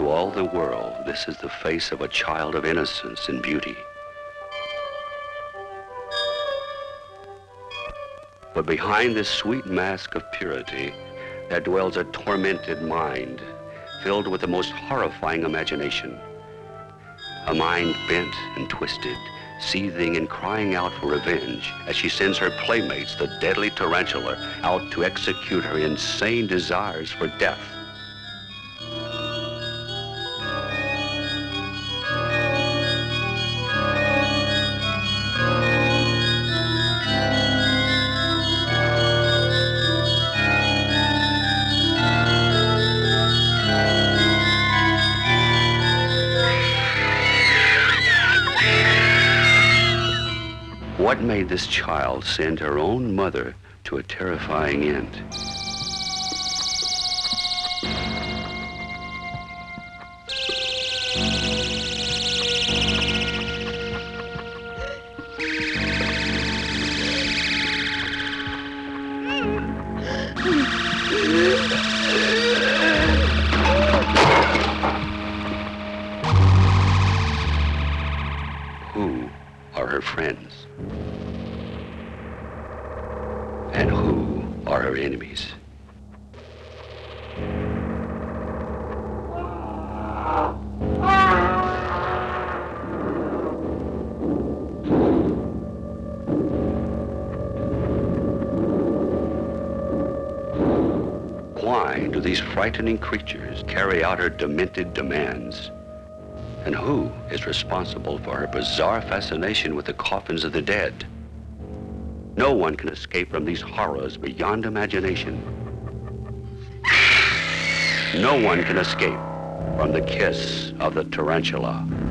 To all the world, this is the face of a child of innocence and beauty. But behind this sweet mask of purity, there dwells a tormented mind, filled with the most horrifying imagination. A mind bent and twisted, seething and crying out for revenge as she sends her playmates, the deadly tarantula, out to execute her insane desires for death. What made this child send her own mother to a terrifying end? Who are her friends? And who are her enemies? Why do these frightening creatures carry out her demented demands? And who is responsible for her bizarre fascination with the coffins of the dead? No one can escape from these horrors beyond imagination. No one can escape from the kiss of the tarantula.